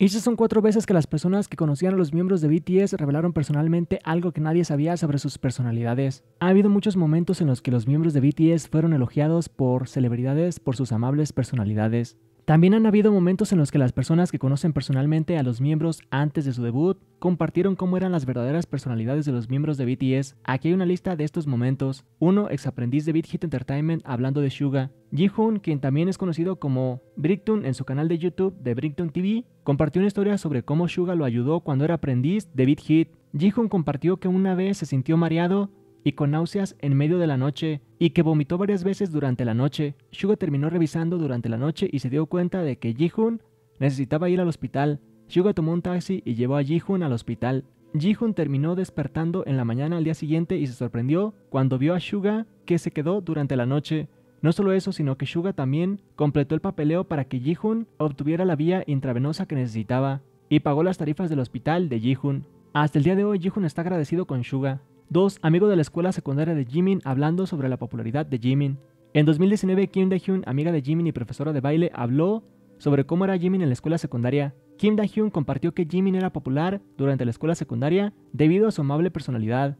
Esas son 4 veces que las personas que conocían a los miembros de BTS revelaron personalmente algo que nadie sabía sobre sus personalidades. Ha habido muchos momentos en los que los miembros de BTS fueron elogiados por celebridades por sus amables personalidades. También han habido momentos en los que las personas que conocen personalmente a los miembros antes de su debut compartieron cómo eran las verdaderas personalidades de los miembros de BTS. Aquí hay una lista de estos momentos. 1. Ex aprendiz de Big Hit Entertainment hablando de Suga. Jihun, quien también es conocido como Brickton en su canal de YouTube de Brickton TV, compartió una historia sobre cómo Suga lo ayudó cuando era aprendiz de Big Hit. Jihun compartió que una vez se sintió mareado y con náuseas en medio de la noche, y que vomitó varias veces durante la noche. Suga terminó revisando durante la noche y se dio cuenta de que Jihun necesitaba ir al hospital. Suga tomó un taxi y llevó a Jihun al hospital. Jihun terminó despertando en la mañana al día siguiente y se sorprendió cuando vio a Suga que se quedó durante la noche. No solo eso, sino que Suga también completó el papeleo para que Jihun obtuviera la vía intravenosa que necesitaba, y pagó las tarifas del hospital de Jihun. Hasta el día de hoy, Jihun está agradecido con Suga. 2. Amigo de la escuela secundaria de Jimin hablando sobre la popularidad de Jimin. En 2019, Kim Dae-hyun, amiga de Jimin y profesora de baile, habló sobre cómo era Jimin en la escuela secundaria. Kim Dae-hyun compartió que Jimin era popular durante la escuela secundaria debido a su amable personalidad.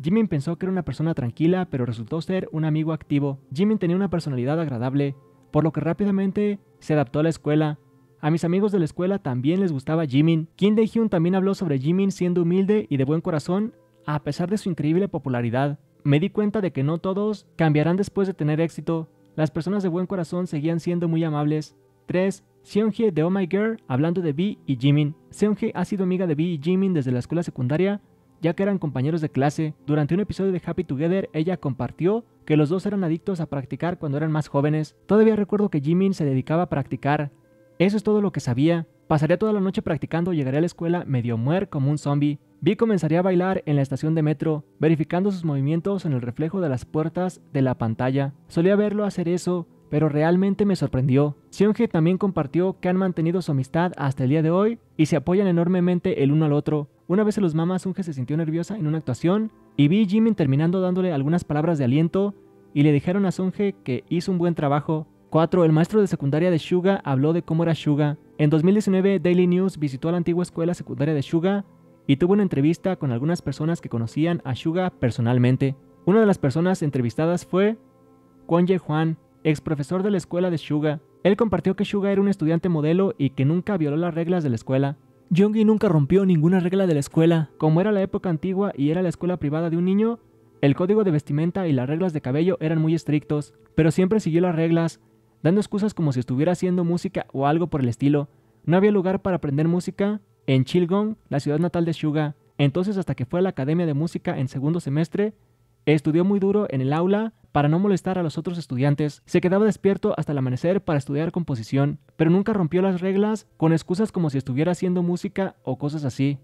Jimin pensó que era una persona tranquila, pero resultó ser un amigo activo. Jimin tenía una personalidad agradable, por lo que rápidamente se adaptó a la escuela. A mis amigos de la escuela también les gustaba Jimin. Kim Dae-hyun también habló sobre Jimin siendo humilde y de buen corazón. A pesar de su increíble popularidad, me di cuenta de que no todos cambiarán después de tener éxito. Las personas de buen corazón seguían siendo muy amables. 3. Seunghee de Oh My Girl hablando de V y Jimin. Seunghee ha sido amiga de V y Jimin desde la escuela secundaria, ya que eran compañeros de clase. Durante un episodio de Happy Together, ella compartió que los dos eran adictos a practicar cuando eran más jóvenes. Todavía recuerdo que Jimin se dedicaba a practicar. Eso es todo lo que sabía. Pasaría toda la noche practicando, llegaría a la escuela medio muerto como un zombie. Vi comenzaría a bailar en la estación de metro, verificando sus movimientos en el reflejo de las puertas de la pantalla. Solía verlo hacer eso, pero realmente me sorprendió. Seunghee también compartió que han mantenido su amistad hasta el día de hoy y se apoyan enormemente el uno al otro. Una vez se los mama, Seunghee se sintió nerviosa en una actuación y vi a Jimin terminando dándole algunas palabras de aliento y le dijeron a Seunghee que hizo un buen trabajo. 4. El maestro de secundaria de Suga habló de cómo era Suga. En 2019, Daily News visitó a la antigua escuela secundaria de Suga y tuvo una entrevista con algunas personas que conocían a Suga personalmente. Una de las personas entrevistadas fue Kwon Jae-hwan, ex profesor de la escuela de Suga. Él compartió que Suga era un estudiante modelo y que nunca violó las reglas de la escuela. Yoongi nunca rompió ninguna regla de la escuela. Como era la época antigua y era la escuela privada de un niño, el código de vestimenta y las reglas de cabello eran muy estrictos, pero siempre siguió las reglas, dando excusas como si estuviera haciendo música o algo por el estilo. No había lugar para aprender música en Chilgong, la ciudad natal de Suga. Entonces, hasta que fue a la academia de música en segundo semestre, estudió muy duro en el aula para no molestar a los otros estudiantes. Se quedaba despierto hasta el amanecer para estudiar composición, pero nunca rompió las reglas con excusas como si estuviera haciendo música o cosas así.